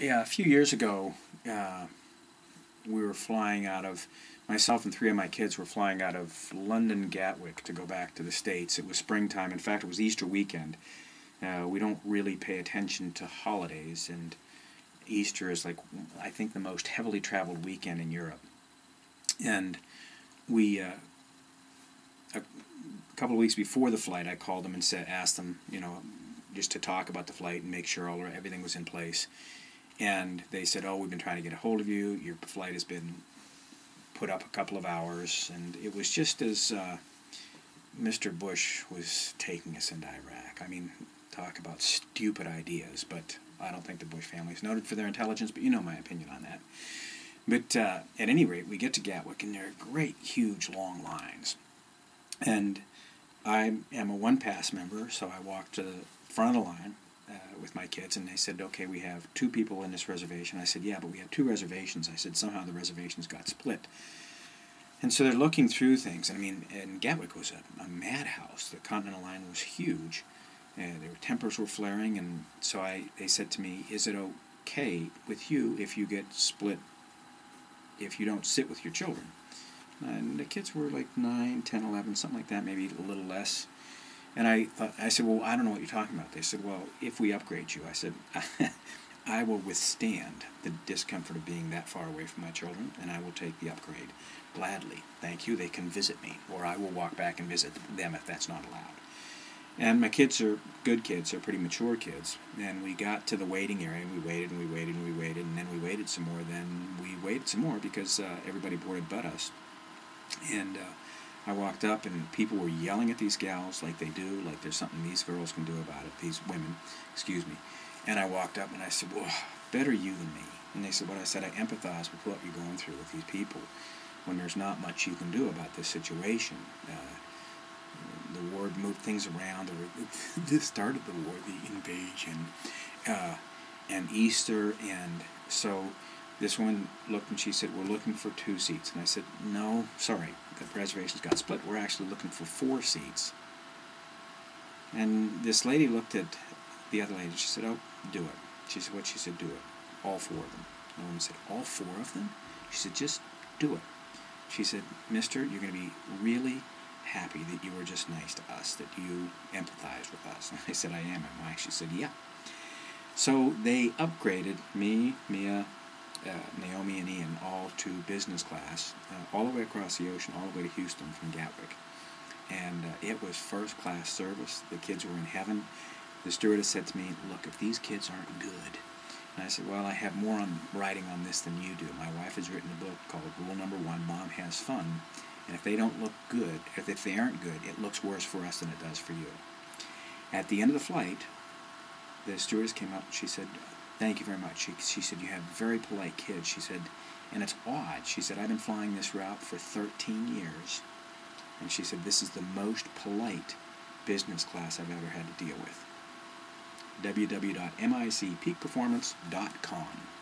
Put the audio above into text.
Yeah, a few years ago, we were flying out of, myself and three of my kids were flying out of London Gatwick to go back to the States. It was springtime. In fact, it was Easter weekend. We don't really pay attention to holidays, and Easter is, like, I think the most heavily traveled weekend in Europe. And we, a couple of weeks before the flight, I called them and asked them, you know, just to talk about the flight and make sure everything was in place. And they said, oh, we've been trying to get a hold of you. Your flight has been put up a couple of hours. And it was just as Mr. Bush was taking us into Iraq. I mean, talk about stupid ideas. But I don't think the Bush family is noted for their intelligence, but you know my opinion on that. But at any rate, we get to Gatwick, and there are great, huge, long lines. And I am a OnePass member, so I walked to the front of the line with my kids, and they said, okay, we have two people in this reservation. I said, yeah, but we have two reservations. I said, somehow the reservations got split. And so they're looking through things. And I mean, and Gatwick was a madhouse. The Continental line was huge. Their tempers were flaring, and so they said to me, is it okay with you if you get split, if you don't sit with your children? And the kids were like 9, 10, 11, something like that, maybe a little less. And I said, well, I don't know what you're talking about. They said, well, if we upgrade you, I said, I will withstand the discomfort of being that far away from my children, and I will take the upgrade gladly. Thank you. They can visit me, or I will walk back and visit them if that's not allowed. And my kids are good kids. They're pretty mature kids. And we got to the waiting area, and we waited, and we waited, and we waited, and then we waited some more. Then we waited some more because everybody boarded but us. And I walked up, and people were yelling at these gals like they do, like there's something these girls can do about it, these women, excuse me. And I walked up, and I said, well, better you than me. And they said, what? I said, I empathize with what you're going through with these people when there's not much you can do about this situation. The war moved things around. This started the war, the invasion, and Easter. And so this woman looked, and she said, we're looking for 2 seats. And I said, no, sorry, the reservations got split. We're actually looking for 4 seats. And this lady looked at the other lady, and she said, oh, do it. She said, what? She said, do it. All 4 of them. The woman said, all 4 of them? She said, just do it. She said, mister, you're going to be really happy that you were just nice to us, that you empathized with us. And I said, I am, am I? She said, yeah. So they upgraded me, Mia, Naomi, and Ian all to business class, all the way across the ocean, all the way to Houston from Gatwick. And it was first-class service. The kids were in heaven. The stewardess said to me, look, if these kids aren't good, and I said, well, I have more on writing on this than you do. My wife has written a book called Rule Number 1, Mom Has Fun. And if they don't look good, if they aren't good, it looks worse for us than it does for you. At the end of the flight, the stewardess came up and she said, thank you very much. She said, you have very polite kids. She said, and it's odd. She said, I've been flying this route for 13 years. And she said, this is the most polite business class I've ever had to deal with. www.micpeakperformance.com